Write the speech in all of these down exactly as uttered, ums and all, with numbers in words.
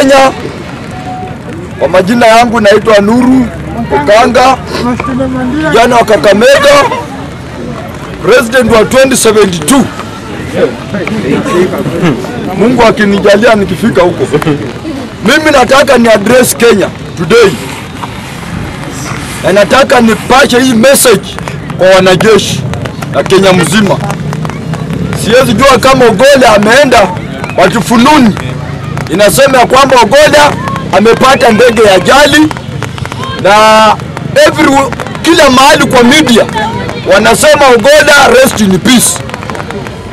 Kenya. Kwa majina yangu naitwa Nuru Okanga, jana wa Kakamega, president wa twenty seventy-two. Mungu akinijalia nikifika huko. Mimi nataka ni address Kenya today. Na nataka nipashe hii message kwa wanajeshi na Kenya mzima. Siwezi jua kama Ogolla ameenda watifununi. Inasema kwamba Ogolla amepata ndege ya ajali, na every kila mahali kwa media wanasema Ogolla rest in peace.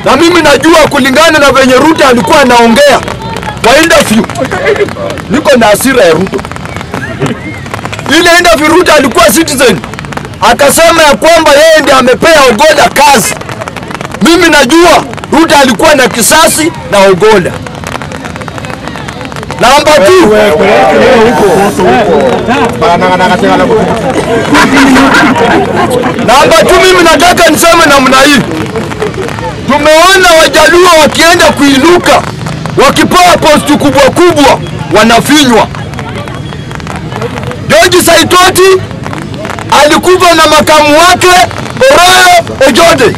Na mimi najua kulingana na venye Ruto alikuwa anaongea kwa interview, niko na hasira ya Ruto. Ile interview Ruto alikuwa Citizen akasema ya kwamba yeye ndiye amepea Ogolla kazi. Mimi najua Ruto alikuwa na kisasi na Ogolla. Namba mbili, Namba mbili mimi nataka niseme namna hii. Tumeona Wajaluo wakienda kuinuka, wakipewa posti kubwa kubwa wanafinywa. George Saitoti alikuwa na makamu wake Oloo Ojode,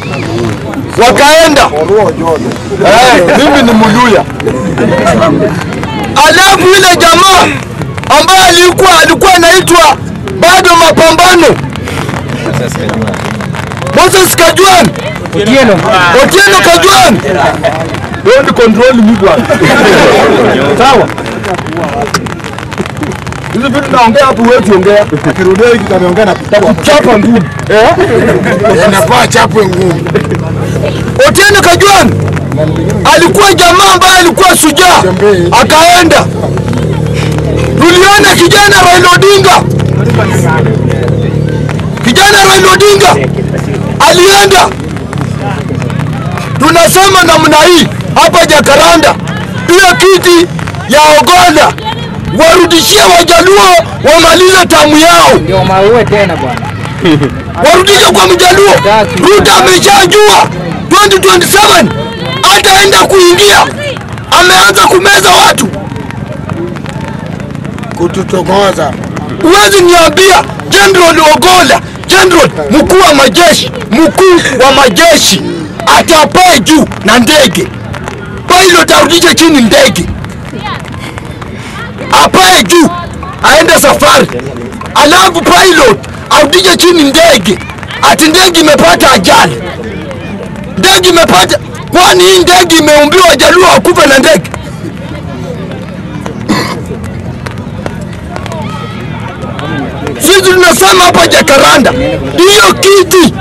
wakaenda. Eh, mimi ni Muluya. Alafu ile jamaa ambaye alikuwa alikuwa anaitwa bado mapambano, Moses Kajuan, Otieno Otieno Kajuan, don't control me bwana. Sawa, hizo vitu naongea hapo, wewe tuongea kirudia hiki tunaongea na kitabu chapa ngumu, eh yanapaa chapo ngumu. Otieno Kajuan alikuwa jamaa ambaye alikuwa shujaa, akaenda. Tuliona kijana Raila Odinga, kijana Raila Odinga alienda. Tunasema namna hii hapa Jakaranda, ile kiti ya Ogolla warudishie Wajaluo, wamalize tamu yao, ndio mawe tena bwana. Warudishe kwa Mjaluo. Ruto ameshajua twenty twenty-seven ataenda kuingia, ameanza kumeza watu, kututogoza. Uwezi niambia General Ogolla, General mkuu wa majeshi, mkuu wa majeshi atapaa juu na ndege, pilot arudishe chini ndege, apaa juu aende safari, alafu pilot arudishe chini ndege, ati ndege imepata ajali, ndege imepata. Kwani hii ndege imeumbiwa Wajaluo wakufe na ndege? Sisi tunasema hapa Jakaranda, hiyo kiti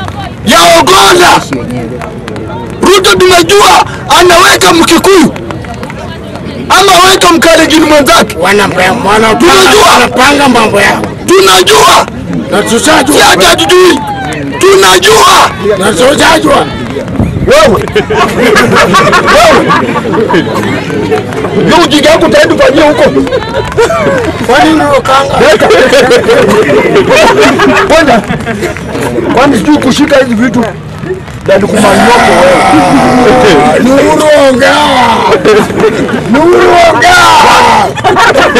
ya Ogolla Ruto tunajua anaweka Mkikuyu ama weka Mkalenjin mwenzake, wanapanga mambo yao. Tunajua na tusajua, tunajua na tusajua. Wewe wewe ujiga huko tayari kufanyia huko. Kwani Okanga kwenda kwani sio kushika hizi vitu na nikumanyoko wewe. Nuru Okanga, Nuru Okanga,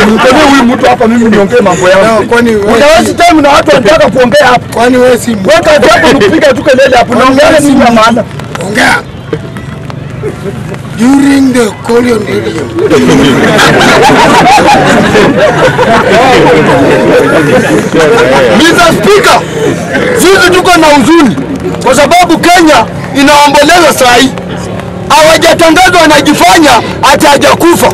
mtende huyu mtu hapa. Mimi niongee mambo yangu, kwani unaweza time na watu wanataka kuongea hapa. Kwani wewe si weka hapo nipiga tu kelele hapo na ongea nini na maana. Onga. During the colonial period, Mister Speaker, sisi tuko na huzuni kwa sababu Kenya inaomboleza saa hii. Hawajatangazwa wanajifanya hata hajakufa.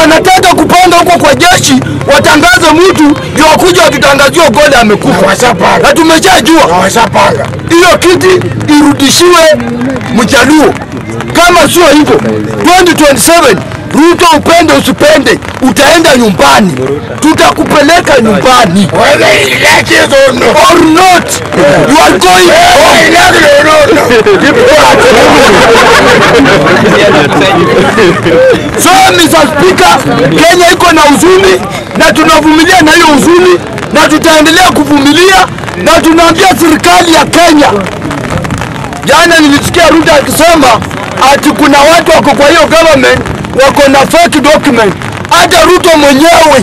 Wanataka kupanda huko kwa jeshi, watangaze mtu ndio akuje akitangazwa Ogolla amekufa. Washapanga. Na tumeshajua. Washapanga. Hiyo kiti irudishiwe Mjaluo. Kama sio hivyo twenty twenty-seven Ruto upende usipende utaenda nyumbani. Tutakupeleka nyumbani. Whether you like it or not. Or not. Yeah. You are going home. So Mister Speaker, Kenya iko na huzuni na tunavumilia na hiyo huzuni na tutaendelea kuvumilia, na tunaambia serikali ya Kenya. Jana nilisikia Ruto akisema ati kuna watu wako kwa hiyo government wako na fake document. hata Ruto mwenyewe.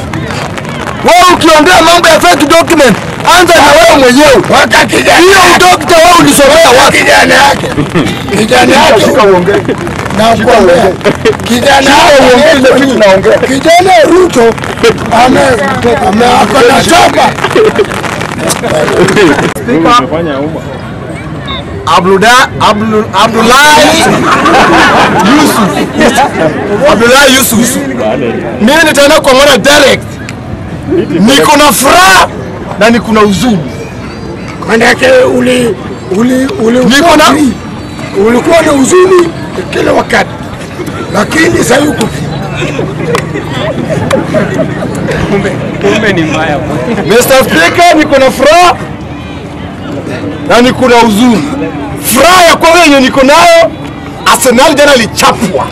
Wewe ukiongea mambo ya fake document, anza na wewe mwenyewe. Wakati gani? Hiyo udokta wewe ulisomea wapi? Kijana yake. Kijana yake ukaongea. Na kwa wewe. Kijana yake ndio vitu naongea. Kijana Ruto ame ame akona shamba. Umefanya umma. Abdullah Abdul Abdullah Yusuf. Abdullah Yusuf. Mimi nitaenda kwa mwana direct. Niko na furaha na niko na huzuni. Kwani yake uli uli uli niko na ulikuwa na huzuni kila wakati. Lakini sasa yuko kumbe kumbe ni mbaya. Mister Speaker, niko na furaha na niko na huzuni. Furaha ya kwa wenye niko nayo, Arsenal jana lichapwa.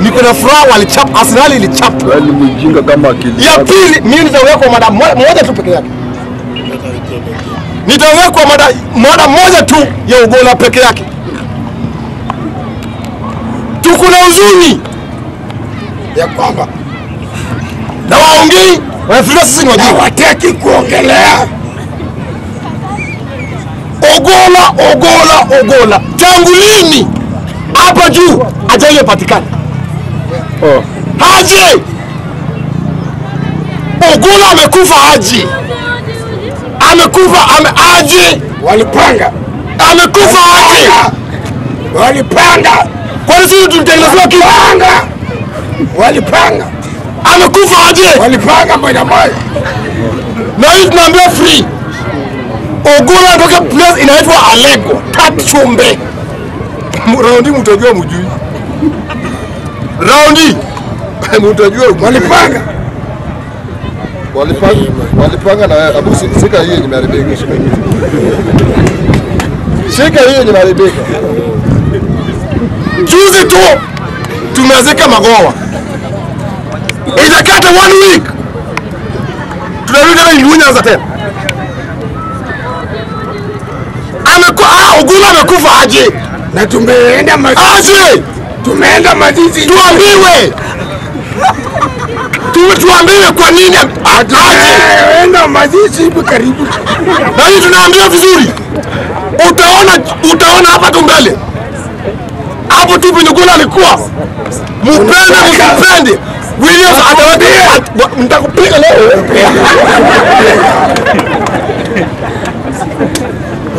Niko na furaha walichapwa, Arsenal ilichapwa. Yaani mjinga kama akili. Ya pili mimi nitawekwa mada moja tu peke yake. Nitawekwa mada mada moja tu ya Ogolla peke yake. Tuko na huzuni ya kwamba na waongei wanafikiria sisi ni wajinga. Hawataki kuongelea Ogolla, Ogolla, Ogolla. Tangu lini hapa juu ajaye patikana? Oh. Haji. Ogolla amekufa haji. Amekufa ame haji. Walipanga. Amekufa haji. Walipanga. Kwa nini sisi tutengenezwa kipanga? Walipanga. Amekufa haji. Walipanga moja moja. Na hii tunaambia free. Ogolla kutoka place inaitwa Alego Katumbe. Raundi mtajua mjui. Raundi mtajua walipanga. Walipanga walipanga na abusi sika hiyo nimeharibika. Sika hiyo nimeharibika. Juzi tu tumezika magowa. Inakata one week. Tunarudi na Nyanza tena. Ogolla amekufa aje na tumeenda mazizi tumeenda mazizi tuambiwe tumetuambiwe kwa nini ataenda mazizi hivi karibu bali tunaambia vizuri utaona utaona hapa tu mbele hapo tu Ogolla alikuwa mpende mpende William atawadia mtakupiga leo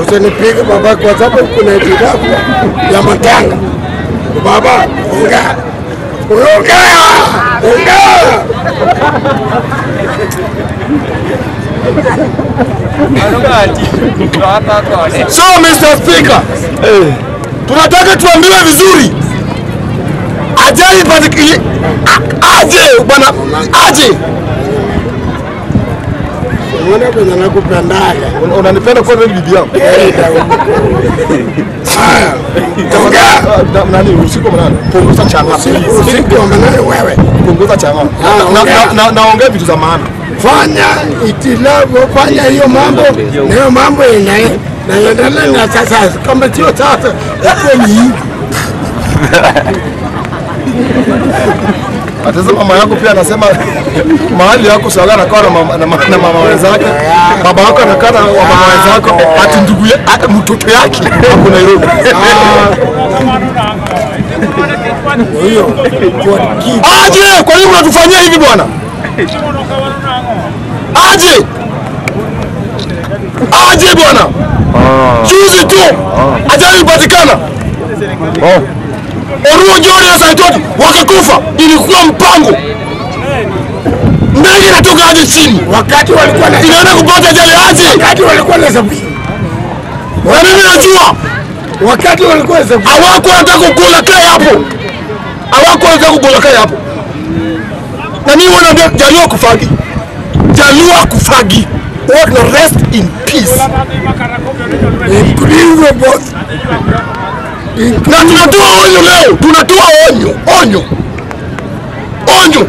usinipiga baba kwa sababu kuna hijabu ya matanga baba unga unga unga so Mister Speaker eh tunataka tuambiwe vizuri ajali badiki aje bwana aje unaona kuna nakupendaga unanipenda kwa nini bibi yako ah toka nani usiku mnana punguza changa usiku mnana wewe punguza changa na naongea vitu za maana fanya itilabu fanya hiyo mambo hiyo mambo yenyewe na ndio na sasa kama sio tata hapo ni atazama mama yako pia anasema mahali yako sala anakaa na mama na mama wenzake baba yako anakaa na mama wenzake ati ndugu yake mtoto yake hapo Nairobi hiyo aje kwa hiyo unatufanyia hivi bwana aje aje bwana juzi tu ajali ipatikana oh Oloo Ojode na Saitoti wakakufa ilikuwa mpango. Ndege inatoka haja chini. Wakati walikuwa na inaenda kupata ajali aje. Wakati walikuwa na sababu. Mimi najua. Wakati walikuwa na sababu. Hawako wanataka kukula kai hapo. Hawako wanataka kukula kai hapo. Na mimi wanaambia Jaluo kufagi. Jaluo kufagi. All the rest in peace. Incredible boss. Na tunatoa onyo leo, tunatoa onyo, onyo. Onyo.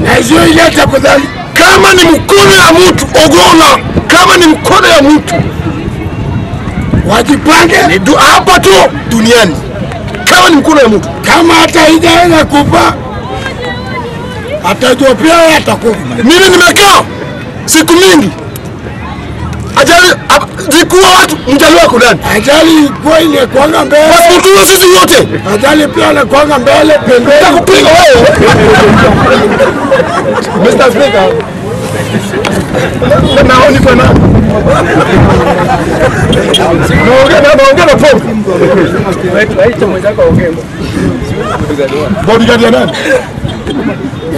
Na hiyo ileta kudhani kama ni mkono ya mtu Ogolla, kama ni mkono ya mtu. Wajipange ni hapa tu duniani. Kama ni mkono ya mtu. Kama hata ijaenda kupa, atajua pia atakufa. Mimi nimekaa siku mingi. Ajali zikuwa watu mjali wako ndani. Ajali kwa ile kuanga mbele. Watu tu sisi wote. Ajali pia na kuanga mbele pembeni. Nitakupiga wewe. Mister Speaker. Naoni kwa nani? Naongea na naongea na phone. Wait, wait, mmoja kwa ongea. Bodyguard ya nani?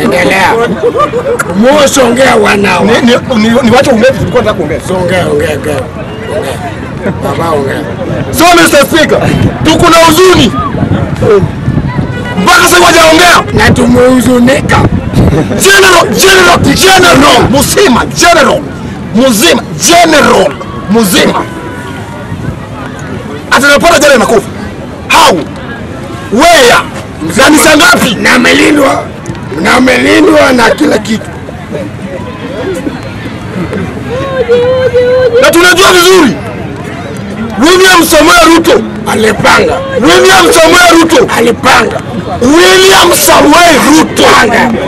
Endelea. Mmoja ongea wanao. Ni ni watu ongea tulikuwa nataka kuongea. So ongea ongea ongea. Baba ongea. So Mister Speaker, tuko na huzuni. Mpaka sasa wajaongea na tumehuzunika. General, general, general, Musoma, general, Musoma, general, Musoma. Atanapata jana nakufa. How? Where? Zani sangapi? Na melindwa, na melindwa na kila kitu. Na tunajua vizuri. William Samuel Ruto alipanga. William Samuel Ruto alipanga. William Samuel Ruto alipanga.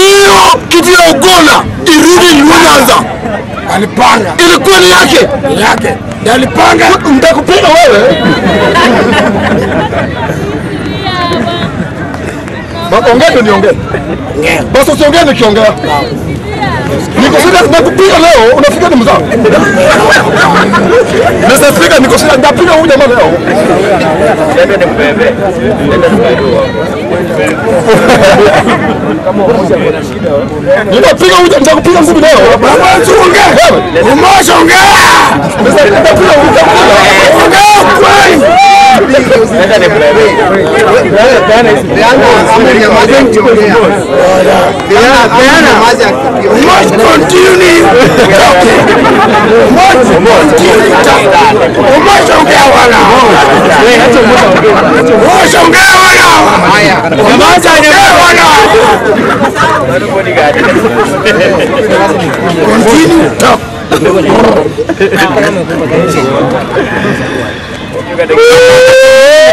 Iyo kitu ya Ogolla irudi Nyanza alipanga, ilikuwa ni yake yake alipanga. Nitakupiga wewe baba. Ongea ndio ongea basi, usiongee nikiongea niko sasa nitakupiga leo. Unafikia ni mzao Mister Speaker, niko sasa nitapiga huyu jamaa leo. Nenda ni mbebe, nenda ni mbebe. Nitapiga huyu nitakupiga ngumi leo. Baba ongea. Umoja ongea. Sasa nitapiga huyu nitakupiga. Continue talk.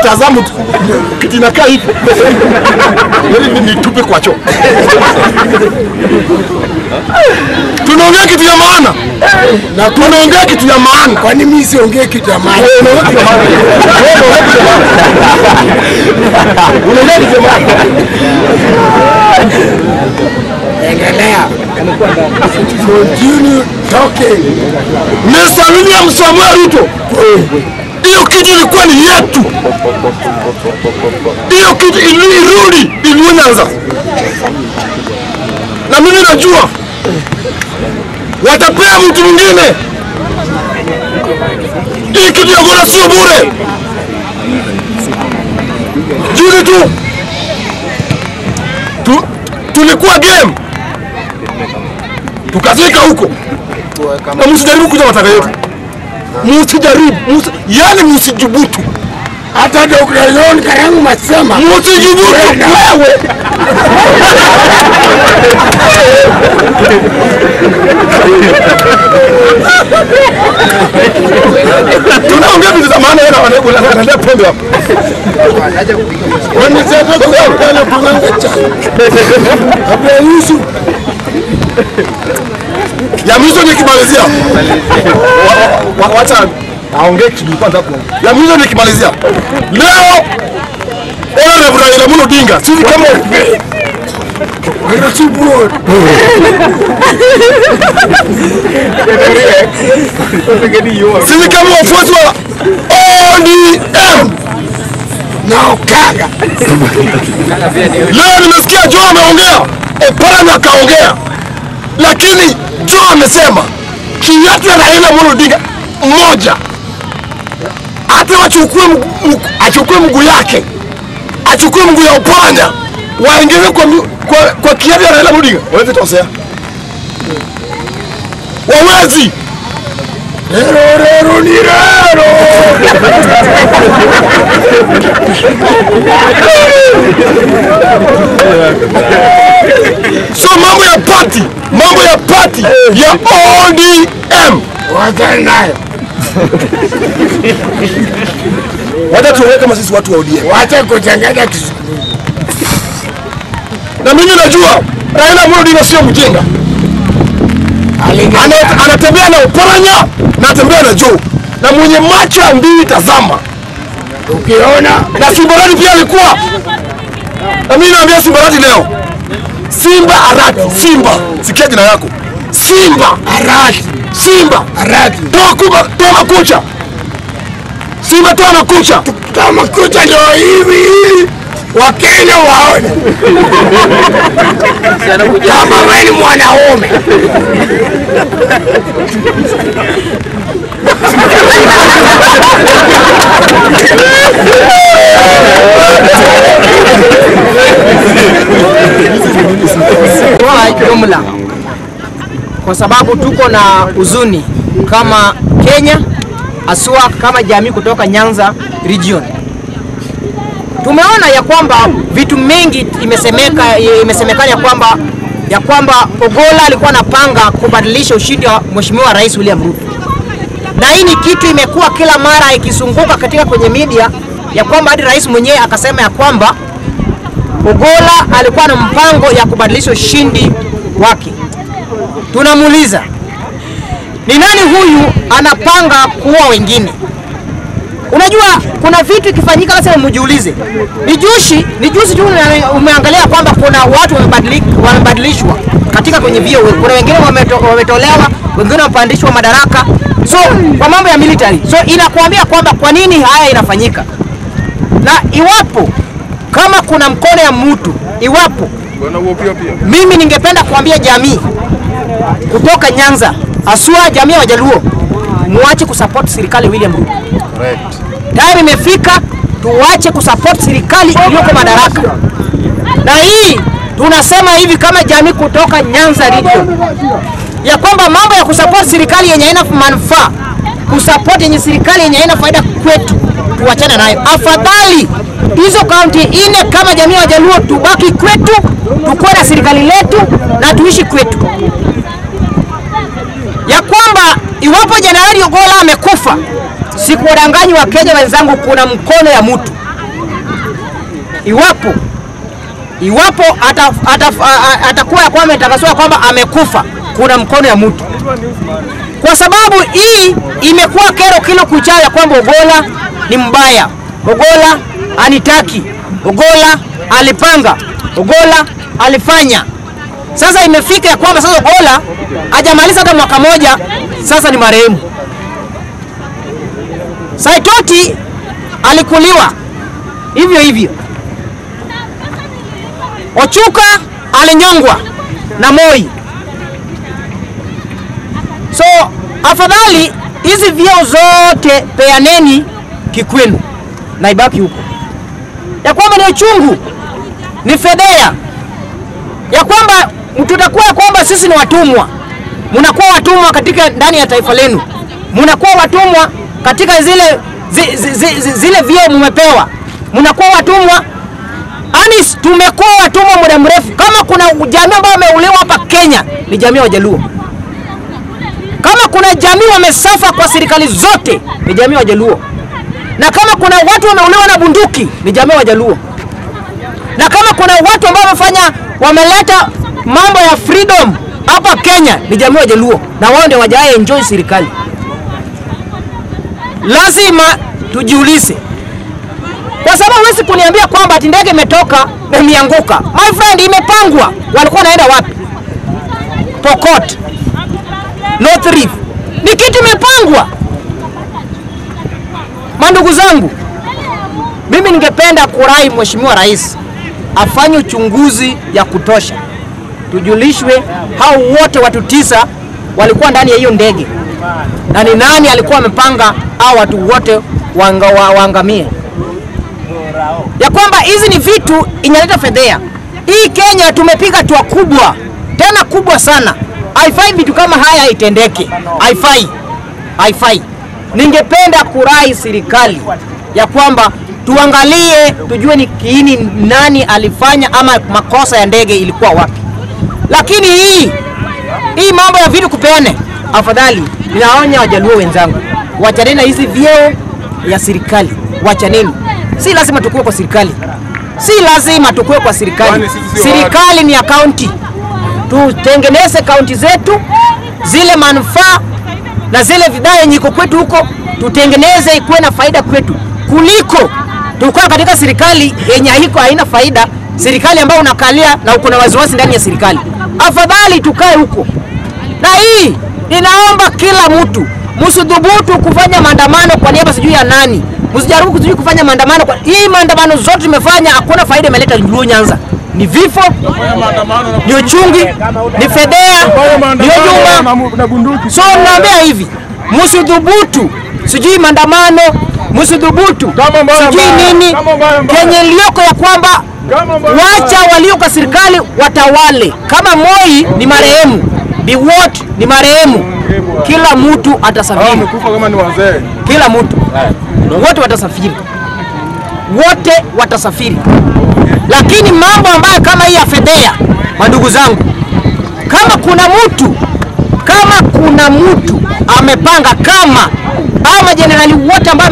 Tazamu kitinakaa hivi. Mimi nitupe kwa choo. Tunaongea kitu ya maana. Na tunaongea kitu ya maana. Kwani mimi siongee kitu ya maana? Unaongea kitu ya maana. Unaongea kitu ya maana. Endelea. Continue talking. Mister William Samuel Ruto. Hiyo kitu ilikuwa ni yetu. Hiyo kitu ilirudi Nyanza. Na mimi najua watapea mtu mwingine. Hii kitu ya Ogolla sio bure. Juri tu. Tulikuwa game tukafika huko, na msijaribu kuja matanga yote, msijaribu musi, yani msijibutu. Hata doktorion karangu masema msijibutu wewe. Tunaongea vitu za maana yana wale kula na pembe hapo. Anaje kupiga msiki. Wanasema kuna panga cha. Hapo Yusuf. Ya mwisho nikimalizia. Wacha aongee kidogo kwanza kwa. Ya mwisho nikimalizia. Leo Ole Raila Odinga, sisi kama Mira tu bro. Sisi kama wafuasi wa O D M. Nuru Okanga. Leo nimesikia Joe ameongea. Opana kaongea. Lakini Joe amesema kiatu ya Raila Odinga moja. Hata wachukue achukue mguu yake. Achukue mguu ya Opana. Waingize kwa kwa, kwa kiasi ya Raila Odinga waweze tosea wawezi rero rero ni rero so mambo ya party mambo ya party ya O D M wacha nayo Wacha tuwe kama sisi watu wa O D M. Wacha kuchanganya kisu. Na mimi najua Raila Amolo Odinga sio mjinga. Anatembea na uporanya na anatembea na juu. Na mwenye macho mbili tazama. Ukiona na simba arati pia alikuwa. Na mimi naambia simba arati leo. Simba arati, simba. Sikia jina yako. Simba arati, simba arati. Toa kuba, toa kucha. Simba toa na kucha. Toa makucha ndio hivi. Wakenya waone. Kama wewe ni mwanaume. Kwa jumla, kwa sababu tuko na huzuni kama Kenya, aswa kama jamii kutoka Nyanza region. Tumeona ya kwamba vitu mengi imesemeka imesemekana ya kwamba ya kwamba Ogolla alikuwa anapanga kubadilisha ushindi wa Mheshimiwa Rais William Ruto. Na hii ni kitu imekuwa kila mara ikizunguka katika kwenye media ya kwamba hadi rais mwenyewe akasema ya kwamba Ogolla alikuwa na mpango ya kubadilisha ushindi wake. Tunamuuliza, ni nani huyu anapanga kuua wengine? Unajua kuna vitu kifanyika lazima mjiulize. Ni jushi, ni jushi tu umeangalia kwamba kuna watu wamebadilika, wamebadilishwa katika kwenye vio. Kuna wengine wametolewa, wengine wamepandishwa madaraka. So, kwa mambo ya military. So, inakuambia kwamba kwa nini haya inafanyika. Na iwapo kama kuna mkono ya mtu, iwapo mimi ningependa kuambia jamii kutoka Nyanza, aswa jamii wa Jaluo, muache kusupport serikali William Ruto. Correct. Time imefika tuache kusupport serikali iliyoko madaraka. Na hii tunasema hivi kama jamii kutoka Nyanza region. Ya kwamba mambo ya kusupport serikali yenye haina manufaa, kusupport yenye serikali yenye haina faida kwetu, tuachane nayo. Afadhali hizo county ine kama jamii wa Jaluo tubaki kwetu, tukue na serikali letu na tuishi kwetu. Ya kwamba iwapo Jenerali Ogolla amekufa, sikuwadanganyi wa Kenya wenzangu, kuna mkono ya mtu. Iwapo iwapo atakuwa ata, ata, ata kwamba atakaswa kwamba amekufa, kuna mkono ya mtu. Kwa sababu hii imekuwa kero kilo kuchao ya kwamba Ogolla ni mbaya, Ogolla anitaki, Ogolla alipanga, Ogolla alifanya. Sasa imefika ya kwamba sasa Ogolla hajamaliza hata mwaka moja, sasa ni marehemu. Saitoti alikuliwa hivyo hivyo. Ochuka alinyongwa na Moi. So afadhali hizi vyeo zote peaneni kikwenu na ibaki huko. Ya kwamba ni uchungu, ni fedea. Ya kwamba mtutakuwa kwamba sisi ni watumwa. Mnakuwa watumwa katika ndani ya taifa lenu. Mnakuwa watumwa katika zile zi, zi, zi, zi, zile vyeo mmepewa. Mnakuwa watumwa. Anis tumekuwa watumwa muda mrefu. Kama kuna jamii ambayo wameulewa hapa Kenya ni jamii wa Jaluo. Kama kuna jamii wamesafa kwa serikali zote ni jamii wa Jaluo. Na kama kuna watu wameulewa na bunduki ni jamii wa Jaluo. Na kama kuna watu ambao wamefanya wameleta mambo ya freedom hapa Kenya ni jamii wa Jaluo, na wao ndio wajaye enjoy serikali. Lazima tujiulize. Kwa sababu huwezi kuniambia kwamba ati ndege imetoka na imeanguka. My friend, imepangwa. Walikuwa naenda wapi? Pokot, North Rift. Ni kitu imepangwa. Mandugu zangu, mimi ningependa kurai Mheshimiwa Rais afanye uchunguzi ya kutosha. Tujulishwe hao wote watu tisa walikuwa ndani ya hiyo ndege. Na ni nani alikuwa amepanga hao watu wote wanga, waangamie. Ya kwamba hizi ni vitu inaleta fedhea. Hii Kenya tumepiga hatua kubwa, tena kubwa sana. Haifai vitu kama haya haitendeke. Haifai. Haifai. Ningependa kurai serikali ya kwamba tuangalie tujue ni kiini nani alifanya ama makosa ya ndege ilikuwa wapi. Lakini hii hii mambo ya vitu kupeane, afadhali ninaonya Wajaluo wenzangu, wachane na hizi vyeo ya serikali. wachaneni. Si lazima tukue kwa serikali. Si lazima tukue kwa serikali. Serikali ni ya county. Tutengeneze county zetu, zile manufaa na zile vidaya nyiko kwetu huko, tutengeneze ikuwe na faida kwetu. Kuliko tukua katika serikali yenye hiko haina faida, serikali ambayo unakalia na uko na waziwasi ndani ya serikali. Afadhali tukae huko. Na hii ninaomba kila mtu, msidhubutu kufanya maandamano kwa niaba sijui ya nani. Msijaribu kujaribu kufanya maandamano kwa hii maandamano zote tumefanya hakuna faida imeleta Luo Nyanza. Ni vifo, ni uchungi, ni fedea, ni ujuma na bunduki. So naambia hivi, msidhubutu sijui maandamano, msidhubutu sijui nini kenye lioko ya kwamba wacha walio kwa serikali watawale. Kama Moi ni marehemu, Biwot ni marehemu. Kila mtu atasafiri. Wamekufa kama ni wazee. Kila mtu. Wote watasafiri. Wote watasafiri. Lakini mambo ambayo kama hii afedea, mandugu zangu. Kama kuna mtu, kama kuna mtu amepanga kama ama generali wote ambao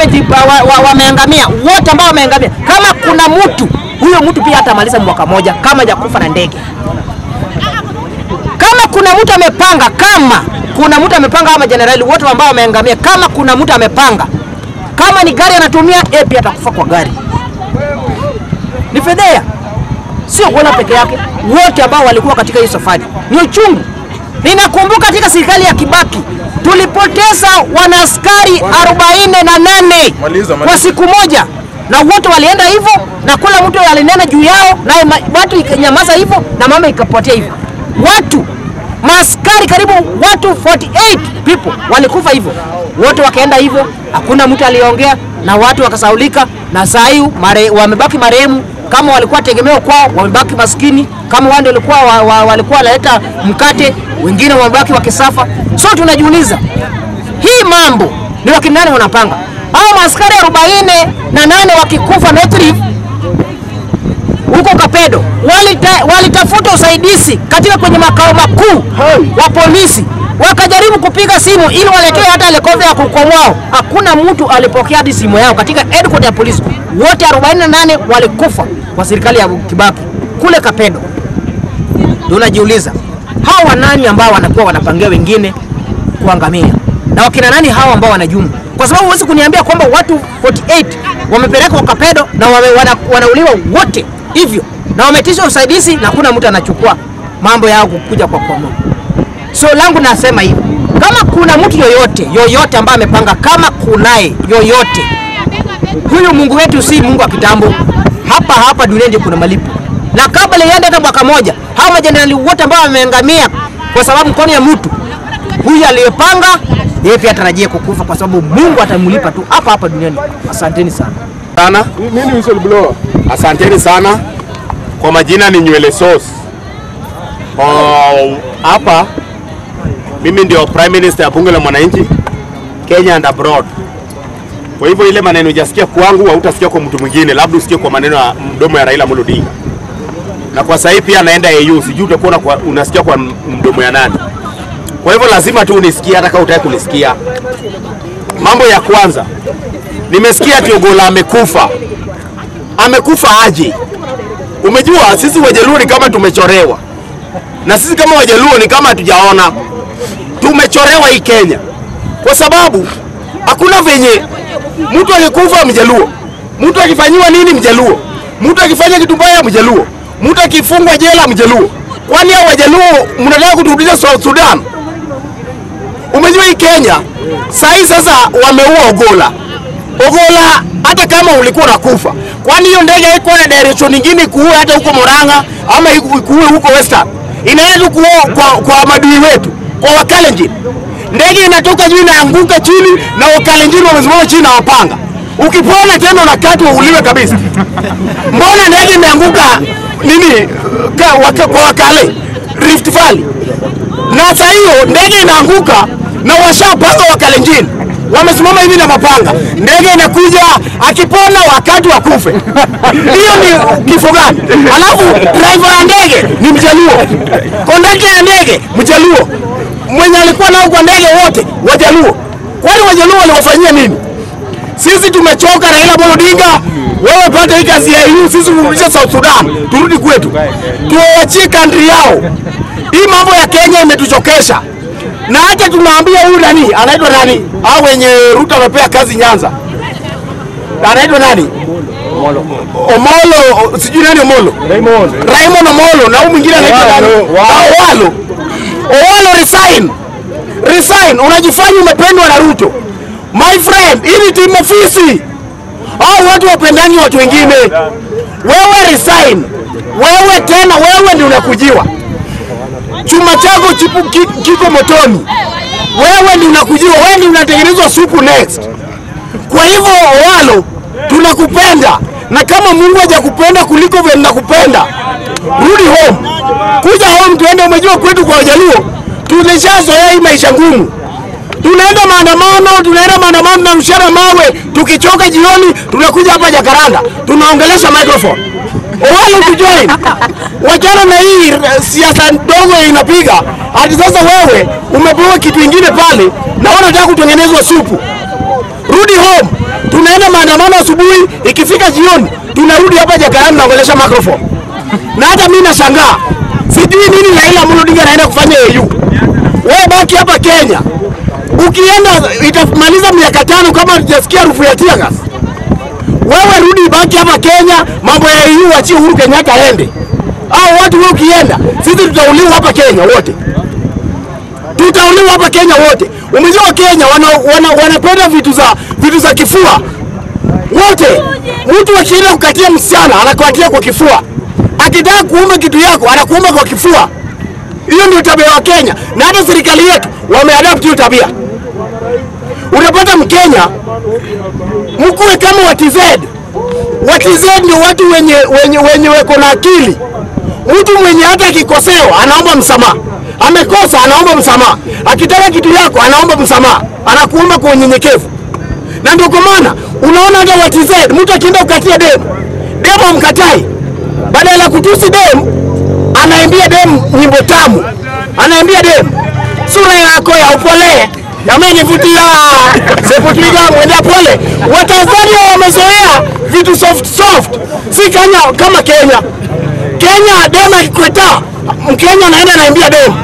wameangamia, wote ambao wameangamia. Kama kuna mtu, huyo mtu pia atamaliza mwaka moja kama hajakufa na ndege. Kama kuna mtu amepanga, kama kuna mtu amepanga ama generali wote ambao wameangamia, kama kuna mtu amepanga, kama ni gari anatumia, eh pia atakufa kwa gari. Ni fedhea. Sio wala peke yake, wote ambao walikuwa katika hiyo safari. Ni uchungu. Ninakumbuka katika serikali ya Kibaki tulipoteza wanaskari arobaini na nane kwa siku moja. Na wote walienda hivyo na kula mtu alinena juu yao na watu ikanyamaza hivyo na mama ikapotea hivyo. Watu maskari karibu watu arobaini na nane people walikufa hivyo. Wote wakaenda hivyo, hakuna mtu aliongea na watu wakasaulika na saiu mare, wamebaki marehemu. Kama walikuwa tegemeo kwao wamebaki maskini, kama wao ndio walikuwa wa, wa, walikuwa waleta mkate, wengine wamebaki wakisafa. So tunajiuliza, hii mambo ni wakina nani wanapanga? Hao askari arobaini na nane wakikufa Northrip huko Kapendo walitafuta usaidizi katika kwenye makao makuu wa polisi, wakajaribu kupiga simu ili waletee hata helikopta ya kukomboa. Hakuna mtu alipokea hadi simu yao katika headquarters ya polisi. Wote arobaini na nane walikufa kwa serikali ya Kibaki kule Kapendo. Tunajiuliza, hawa nani ambao wanakuwa wanapangia wengine kuangamia? Na wakina nani hawa ambao wanajumu? Kwa sababu huwezi kuniambia kwamba watu arobaini na nane wamepelekwa Kapendo na wame, wana, wanauliwa wote hivyo na wametishwa usaidizi na kuna mtu anachukua mambo yao kukuja kwa kwa. So langu nasema hivi, kama kuna mtu yoyote yoyote ambaye amepanga, kama kunae yoyote, huyu Mungu wetu si Mungu wa kitambo. Hapa hapa duniani kuna malipo. Na kabla yende hata mwaka moja, hao majenerali wote ambao wameangamia kwa sababu mkono ya mtu huyu aliyepanga, yeye pia atarajia kukufa kwa sababu Mungu atamlipa tu hapa hapa duniani. Asanteni sana. Sana. Mimi ni whistleblower. Asanteni sana. Kwa majina ni Nywele Sauce. Oh, hapa mimi ndio Prime Minister ya bunge la mwananchi Kenya and abroad. Kwa hivyo ile maneno unasikia kwangu hautasikia kwa mtu mwingine, labda usikie kwa maneno ya mdomo ya Raila Amolo Odinga. Na kwa sasa pia anaenda E U, sijui utakuona kwa unasikia kwa mdomo ya nani. Kwa hivyo lazima tu unisikie hata kama hutaki kulisikia. Mambo ya kwanza, nimesikia ati Ogolla amekufa. Amekufa aje? Umejua sisi Wajaluo ni kama tumechorewa. Na sisi kama Wajaluo ni kama hatujaona. Tumechorewa hii Kenya. Kwa sababu hakuna venye mtu alikufa Mjaluo, mtu akifanywa nini Mjaluo, mtu akifanya kitu mbaya Mjaluo, mtu akifungwa jela Mjaluo. Kwani hao Wajaluo mnataka kuturudisha South Sudan? Umejua hii Kenya sasa sasa wameua Ogolla. Ogolla hata kama ulikuwa unakufa, kwani hiyo ndege iko na direction nyingine kuua hata huko Murang'a ama kuue huko Western? Inaenda kuua kwa, kwa madui wetu, kwa Wakalenjin. Ndege inatoka juu inaanguka chini na Wakalenjin wamesimama chini na wapanga. Ukipona tena unakatwa uliwe kabisa. Mbona ndege imeanguka nini kwa waka, Wakale Rift Valley? Na sasa hiyo ndege inaanguka na washapanga Wakalenjin. Wamesimama hivi na mapanga. Ndege inakuja akipona wakati wa kufe. Hiyo ni kifo gani? Alafu driver wa ndege ni Mjaluo. Kondakta ya ndege Mjaluo. Mwenye alikuwa nao kwa ndege wote Wajaluo. Kwani Wajaluo waliwafanyia nini? Sisi tumechoka Raila Amolo Odinga. Wewe pata hii kazi ya E U, sisi kurudisha South Sudan, turudi kwetu. Tuachie country yao. Hii mambo ya Kenya imetuchokesha. Na hata tunaambia huyu nani, anaitwa nani? Hao wenye Ruto wamepea kazi Nyanza. Anaitwa nani? Omollo. Omollo, sijui nani Omollo. Raymond. Raymond Omollo na huyu mwingine anaitwa nani? Walo. Walo resign. Resign, unajifanya umependwa na Ruto. My friend, hili timu ofisi. Au watu wapendani watu wengine. Wewe resign. Wewe tena wewe ndio unakujiwa. Chuma chako chipu kiko motoni. Wewe ndio unakujiwa, wewe ndio unatengenezwa supu next. Kwa hivyo Walo, tunakupenda. Na kama Mungu hajakupenda kuliko vile nakupenda, rudi home. Kuja home tuende, umejua kwetu kwa Wajaluo. Tunajazoea hii maisha ngumu. Tunaenda maandamano, tunaenda maandamano na mshara mawe, tukichoka jioni, tunakuja hapa Jakaranda, tunaongelesha microphone. Wale kujoin, wachana na hii siasa ndogo inapiga, hadi sasa wewe, umepewa kitu ingine pale, na wanataka kutengenezwa supu. Rudi home, tunaenda maandamano asubuhi, ikifika jioni, tunarudi hapa Jakaranda tunaongelesha microphone. Na hata mimi nashangaa, sijui nini Raila Amolo Odinga anaenda kufanya E U. Wewe baki hapa Kenya. Ukienda itamaliza miaka tano kama hujasikia rufu ya tiagas. Wewe rudi baki hapa Kenya, mambo ya E U achie Uhuru Kenyatta aende. Au watu wewe ukienda, sisi tutauliwa hapa Kenya wote. Tutauliwa hapa Kenya wote. Umejua Kenya wana wanapenda vitu za vitu za kifua. Wote, mtu akienda kukatia msichana anakuatia kwa kifua. Akitaka kuumba kitu yako anakuumba kwa kifua. Hiyo ndio tabia ya Kenya. Na hata serikali yetu wameadapt hiyo tabia. Unapata Mkenya mkuwe kama W T Z. W T Z ndio watu wenye wenye wenye wako na akili. Mtu mwenye hata akikosewa anaomba msamaha. Amekosa anaomba msamaha. Akitaka kitu yako anaomba msamaha. Anakuomba kwa unyenyekevu. Na ndio kwa maana unaona hata W T Z mtu akienda kukatia demu, demu amkatai. Badala ya kutusi demu anaambia demu nyimbo tamu. Anaambia demu sura yako ya upole yamenivutia. Sepotliga mwenda pole. Watanzania wamezoea vitu soft soft. Si Kenya kama Kenya. Kenya demu akikataa, Mkenya anaenda anaambia demu,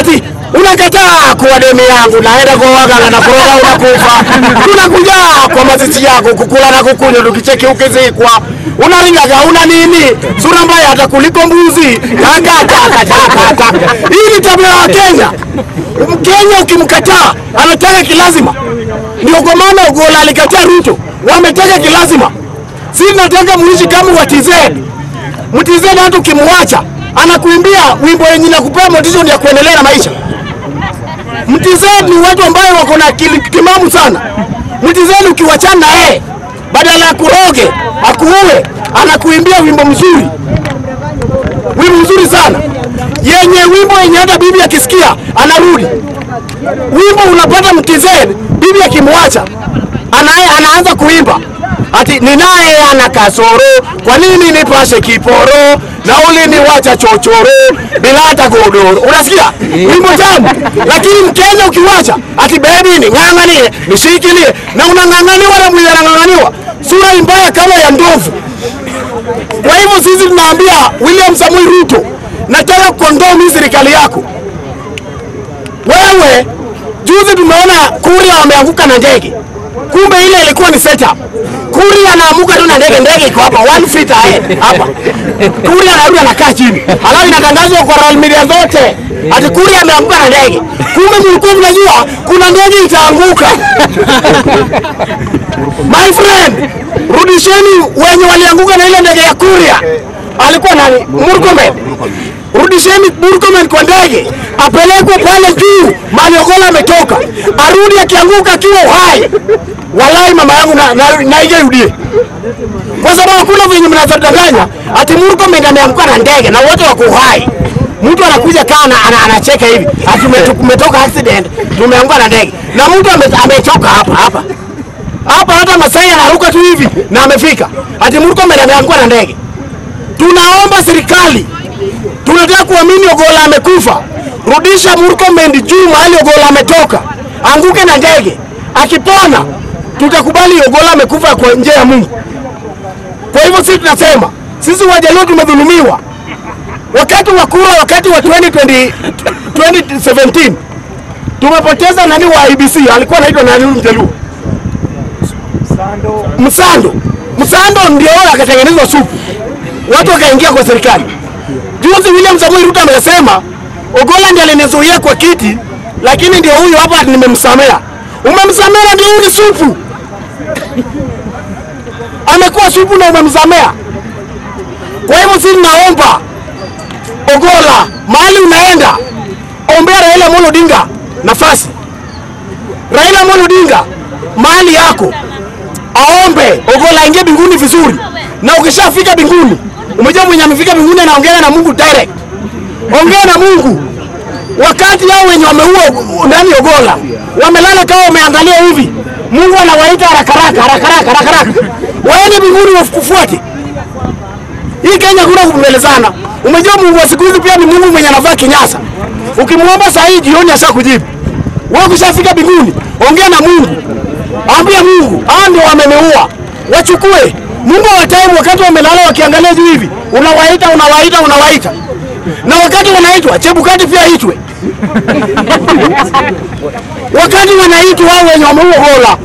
ati unakataa kuwa demu yangu, naenda kwa waga na kuroga unakufa. Tunakuja kwa maziti yako kukula na kukunywa tukicheki ukizikwa. Unaringaga una nini? Sura mbaya hata kuliko mbuzi. Kaka kaka kaka kaka. Hii ni tabia ya Kenya. Mkenya ukimkataa anataka kilazima. Ndio kwa maana Ogolla alikataa Ruto. Wametaka kilazima. Sisi tunataka muishi kama W T Z. W T Z hata ukimwacha anakuimbia wimbo yenye inakupea motisha ya kuendelea na maisha. W T Z ni watu ambao wako na akili timamu sana. W T Z ukiwachana naye eh, badala ya kuroge akuue anakuimbia wimbo mzuri. Wimbo mzuri sana. Yenye wimbo yenye hata bibi akisikia anarudi. Wimbo unapata M T Z bibi akimwacha anaye anaanza kuimba. Ati ninaye ana kasoro, kwa nini nipashe kiporo? Na ule ni wacha chochoro bila hata godoro. Unasikia? Wimbo tamu. Lakini Mkenya ukiwacha ati baby ni ng'ang'anie, nishikilie. Na unang'ang'aniwa na mwili anang'ang'aniwa. Sura mbaya kama ya ndovu. Kwa hivyo sisi tunaambia William Samuel Ruto, nataka kuondoa serikali yako. Wewe juzi tumeona Kuria wameanguka na ndege. Kumbe ile ilikuwa ni setup. Kuria anaamuka tu na ndege ndege iko hapa one feet ahead hapa. Kuria anarudi anakaa chini. Alafu inatangazwa kwa royal media zote. Ati Kuria ameanguka na ndege. Kumbe mlikuwa mnajua kuna ndege itaanguka. My friend, rudisheni wenye walianguka na ile ndege ya Kuria. Alikuwa nani? Murugembe. Rudisheni Murugembe kwa ndege. Apelekwe pale juu. Mali Ogolla ametoka. Arudi akianguka kiwa hai. Walai mama yangu na na, na ije rudie. Kwa sababu kuna vinyo mnazodanganya ati Murugembe ameanguka na ndege na wote wako hai. Mtu anakuja kana anacheka hivi. Ati umetoka accident, tumeanguka na ndege. Na mtu ametoka hapa hapa. Hapa hata Masai anaruka tu hivi na amefika. Ati Murugembe ameanguka na ndege. Tunaomba serikali. Tunataka kuamini Ogolla amekufa. Rudisha Murugembe juu mahali Ogolla ametoka. Anguke na ndege. Akipona tutakubali Ogolla amekufa kwa njia ya Mungu. Kwa hivyo sisi tunasema sisi wajaluo tumedhulumiwa. Wakati wa kura, wakati wa twenty seventeen tumepoteza nani wa I B C, alikuwa anaitwa nani mjaluo? Msando. Msando. Msando ndio akatengenezwa supu. Watu wakaingia kwa serikali. Juzi William Samuel Ruto amesema Ogolla ndiye alinizuia kwa kiti, lakini ndio huyu hapa nimemsamea. Umemsamea ndio huyu supu. Amekuwa supu na umemsamea. Kwa hivyo sisi naomba Ogolla, mahali unaenda, ombea Raila Odinga Odinga nafasi. Raila Odinga Odinga mahali yako. Aombe Ogolla ingie binguni vizuri. Na ukishafika binguni, umejua mwenye amefika binguni anaongea na Mungu direct. Ongea na Mungu. Wakati yao wenye wameua ndani Ogolla, wamelala kama wameangalia hivi. Mungu anawaita haraka haraka haraka haraka. Waende binguni wafukufuate. Hii Kenya kuna kumelezana. Umejua Mungu wa siku hizi pia ni Mungu mwenye anavaa kinyasa. Ukimwomba saa hii jioni ashakujibu. Wewe ukishafika binguni, ongea na Mungu. Ambia Mungu, hao ndio wameniua. Wachukue. Mungu awatae wakati wamelala wakiangalia juu hivi. Unawaita, unawaita, unawaita. Na wakati wanaitwa, Chebukati pia aitwe. Wakati wanaitwa wao wenye wameua Ogolla,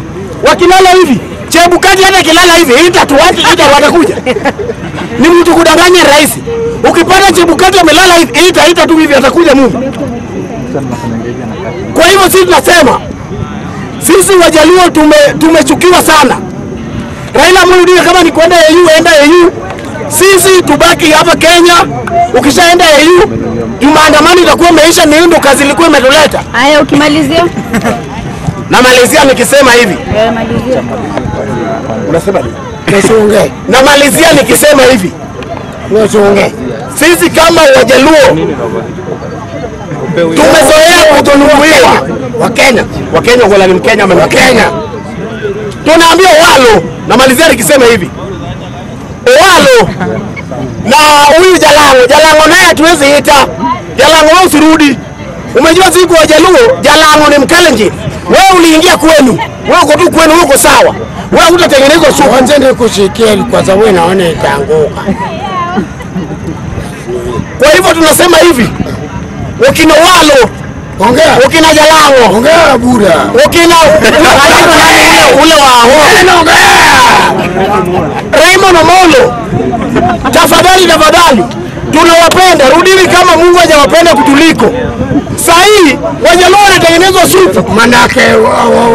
wakilala hivi, Chebukati hata kilala hivi, ita tu watu ita watakuja. Ni mtu kudanganya rais. Ukipata Chebukati amelala hivi, ita ita tu hivi atakuja Mungu. Kwa hivyo sisi tunasema sisi wajaluo tumechukiwa tume sana. Raila Odinga kama ni kwenda E U, enda E U. Sisi tubaki hapa Kenya. Ukishaenda E U, maandamano itakuwa imeisha, ni ndo kazi ilikuwa imetuleta. Haya ukimalizia. Na malizia nikisema hivi. Eh malizia. Unasema nini? Tusiongee. Na malizia nikisema hivi. Tusiongee. Sisi kama wajaluo tumezoea kudhulumiwa. Wakenya, Wakenya wala ni Mkenya mimi Wakenya. Tunaambia walo na malizia nikisema hivi. Walo na huyu Jalang'o, Jalang'o naye tuweze ita. Jalang'o usirudi. Umejua siku wa Jaluo, Jalang'o ni mkalenji. Wewe uliingia kwenu. Wewe uko tu kwenu, uko sawa. Wewe utatengenezwa suku. Anze ndio kushikia kwa sababu wewe naona itaanguka. Kwa hivyo tunasema hivi. Wakina walo ongea. Ukina Jalang'o. Ongea bura. Ukina ule wa wao. Raymond Omollo. Tafadhali tafadhali. Tunawapenda. Rudini kama Mungu hajawapenda kutuliko. Sasa hii wajaluo wanatengenezwa supu. Manake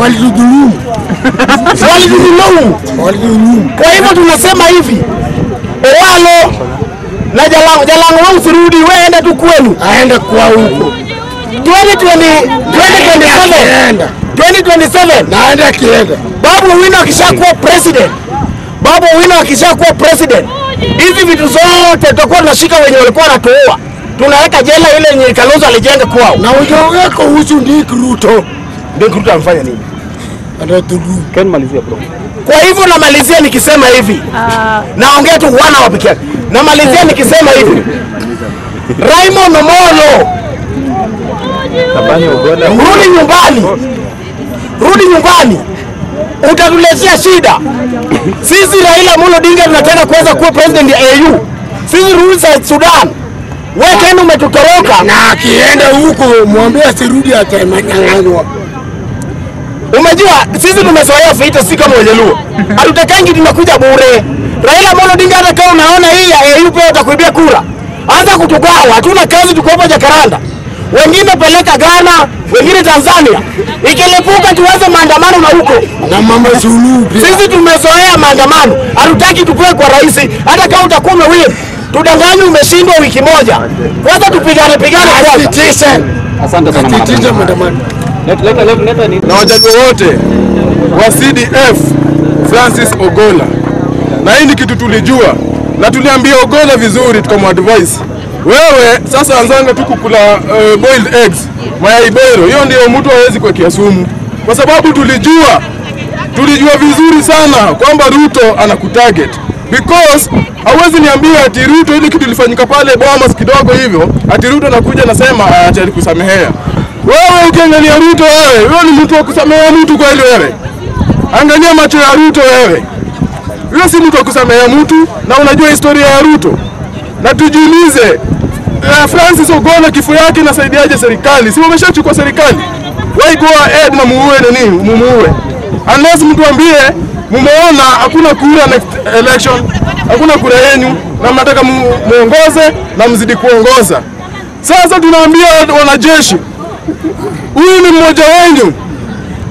walidhulumu. Walidhulumu. Walidhulumu. Kwa hivyo tunasema hivi. Owalo na Jalang'o. Jalang'o wao usirudi, wewe enda tu kwenu. Aende kwa huko. twenty twenty-seven naenda kienda. Babu Owino akishakuwa president. Babu Owino akishakuwa president. Hizi vitu zote tutakuwa tunashika wenye walikuwa wanatoa. Tunaweka jela ile yenye Kalonzo alijenga kwao. Na ujaongea kuhusu Dik Ruto. Dik Ruto amfanya nini? Anadhuru. Ken malizia bro. Kwa hivyo na malizia nikisema hivi. Uh... Naongea tu wana wa pekee. Na malizia nikisema hivi. Raymond Omollo rudi nyumbani. Rudi nyumbani. Utatuletea shida. Sisi Raila Odinga Odinga tunataka kuweza kuwa president ya E U. Sisi rudi za Sudan. Wewe tena umetutoroka. Na akienda huko muambie asirudi atamanyanganywa. Umejua sisi tumezoea vita, si kama Wajaluo. Hatutakangi tunakuja bure. Raila Odinga hata kama unaona hii ya E U pia utakuibia kura. Anza kutugawa. Hatuna kazi, tuko hapa Jakaranda. Wengine peleka Ghana, wengine Tanzania. Ikilipuka tuweze maandamano na huko. Na mama Zulu. Sisi tumezoea maandamano. Hatutaki tupoe kwa rais. Hata kama utakuwa umewin, tudanganye umeshindwa wiki moja. Kwanza tupigane pigane kwanza. Asante sana mama. Asante maandamano. Leta leta leta ni. Na wajaluo wote wa C D F Francis Ogolla. Na hii ni kitu tulijua. Na tuliambia Ogolla vizuri tukamwadvise. Wewe sasa anzanga tu kukula uh, boiled eggs, mayai bero. Hiyo ndio mtu hawezi kwa kiasumu. Kwa sababu tulijua tulijua vizuri sana kwamba Ruto anakutarget. Because hawezi niambia ati Ruto ile kitu ilifanyika pale Bomas kidogo hivyo, ati Ruto anakuja nasema acha nikusamehea. Wewe ukiangalia Ruto wewe, wewe ni mtu wa kusamehea mtu kweli wewe? Angalia macho ya Ruto wewe. Wewe si mtu akusamea mtu, na unajua historia ya Ruto. Na tujiulize, uh, Francis Ogolla kifo yake inasaidiaje serikali? Si wameshachukua serikali. Wai go ahead na muue na nini? Mumuue. Unless mtu ambie mumeona hakuna kura next election, hakuna kura yenu na mnataka muongoze na mzidi kuongoza. Sasa tunaambia wanajeshi, huyu ni mmoja wenu.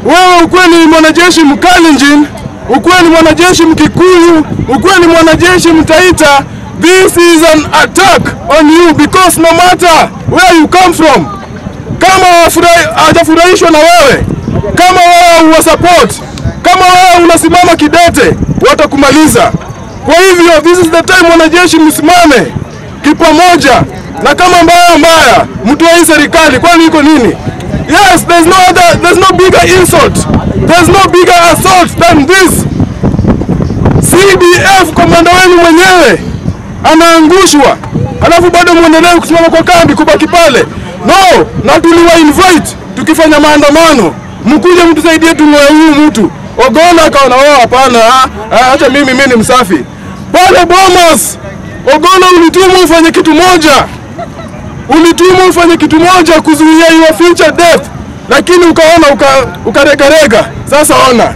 Wewe ukweli ni mwanajeshi Mkalenjin, ukweli ni mwanajeshi Mkikuyu, ukweli ni mwanajeshi Mtaita. This is an attack on you because no matter where you come from, kama hajafurahishwa na wewe, kama wewe uwa support, kama wewe unasimama kidete, watakumaliza. Kwa hivyo, this is the time wanajeshi msimame kipamoja, na kama mbaya mbaya, mtu wa hii serikali, kwani iko nini? Yes, there's no other, there's no bigger insult. There's no bigger assault than this. C D F komanda wenu mwenyewe anaangushwa. Alafu bado muendelee kusimama kwa kambi kubaki pale. No, na tuliwa invite tukifanya maandamano. Mkuje mtusaidie tumoe huyu mtu. Ogolla kaona wao hapana, acha mimi mimi ni msafi. Pale Bomas, Ogolla ulitumwa ufanye kitu moja. Ulitumwa ufanye kitu moja kuzuia your future death, lakini ukaona ukaregarega. Sasa ona,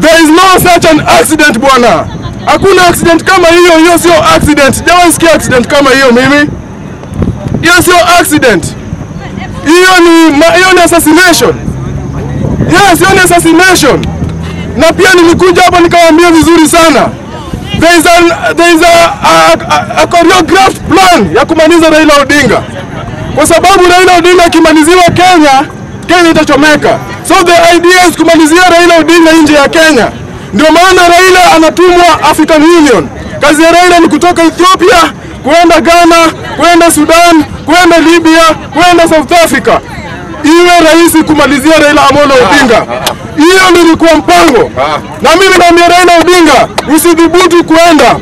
there is no such an accident bwana. Hakuna accident kama hiyo. Hiyo sio accident. Dewansikia accident kama hiyo mimi. Hiyo sio accident. Hiyo ni hiyo ni assassination. Yes, hiyo ni assassination. Na pia nilikuja hapa nikawaambia vizuri sana. There is a, there is a, a, a, a choreographed plan ya kumaliza Raila Odinga. Kwa sababu Raila Odinga akimaliziwa Kenya, Kenya itachomeka. So the idea is kumalizia Raila Odinga nje ya Kenya. Ndio maana Raila anatumwa African Union. Kazi ya Raila ni kutoka Ethiopia, kuenda Ghana, kuenda Sudan, kuenda Libya, kuenda South Africa. Iwe rahisi kumalizia Raila Amolo Odinga. Hiyo nilikuwa mpango. Na mimi naambia Raila Odinga, usidhubutu kuenda.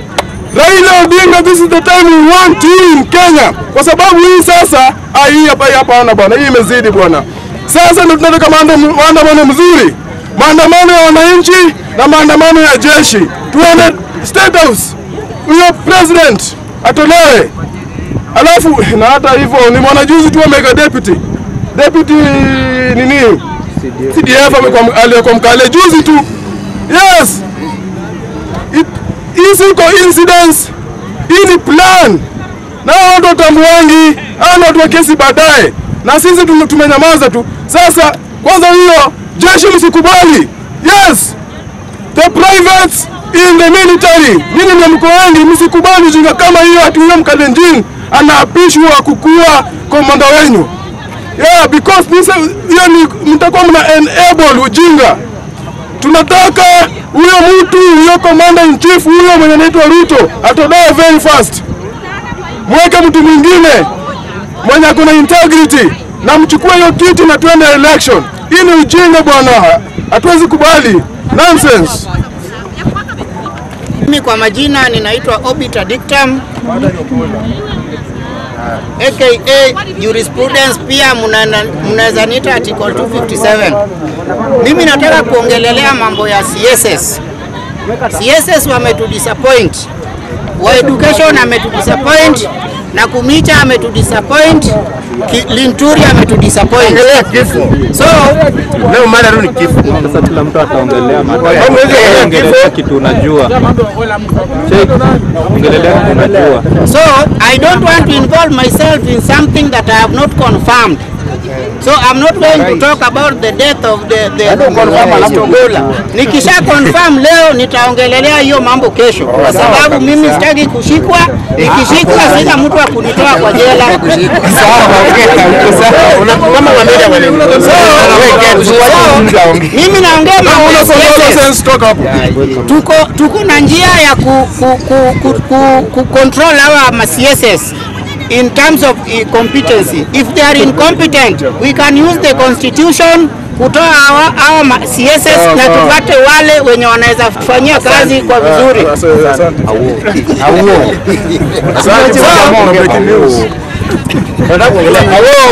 Raila Odinga, this is the time we want you in Kenya. Kwa sababu hii sasa, ah hii hapa hapa ana bwana, hii imezidi bwana. Sasa ndio tunataka maandamano mzuri. Maandamano ya wananchi na maandamano ya jeshi. Tuone State House. Huyo president atolewe. Alafu na hata hivyo ni mwanajuzi tu mega deputy. Deputy nini? C D F alikuwa mkale juzi tu. Yes. Hizi coincidence, hii ni plan. Na hao ndo tambuangi, hao ndo watu kesi baadaye. Na sisi tumenyamaza tu. Sasa kwanza hiyo jeshi msikubali. Yes. The privates in the military. Nini ndio mkoani msikubali jinga kama hiyo atiwe Mkalenjin anaapishwa kukua komanda wenu. Yeah, because this yani mtakuwa mna enable ujinga. Tunataka huyo mtu, huyo commander in chief, huyo mwenye anaitwa Ruto atolewe very fast. Mweke mtu mwingine mwenye kuna integrity na mchukue hiyo kiti na tuende election. Hii ni ujinga bwana. Hatuwezi kubali. Nonsense. Mimi kwa majina ninaitwa Obita Dictum, aka Jurisprudence, pia mnaweza niita article two fifty-seven. Mimi nataka kuongelelea mambo ya C S S. C S S wametudisappoint. Wa education ametudisappoint, na Kumita ametudisappoint, Linturi ametudisappoint. So leo mara rudi kifo. Sasa kila mtu ataongelea mambo ya kitu unajua. Check ongelelea unajua. So I don't want to involve myself in something that I have not confirmed. So I'm not going to talk about the death of the the Ogolla. Nikisha confirm leo nitaongelelea hiyo mambo kesho, kwa sababu mimi sitaki kushikwa. Nikishikwa sina mtu wa kunitoa kwa jela. Mimi naongea mambo ya tuko tuko na njia ya ku ku control our C S S. In terms of competency, if they are incompetent, we can use the constitution kutoa hawa hawa C S S na tupate wale wenye wanaweza kufanyia kazi kwa vizuri. Hauo. Hauo.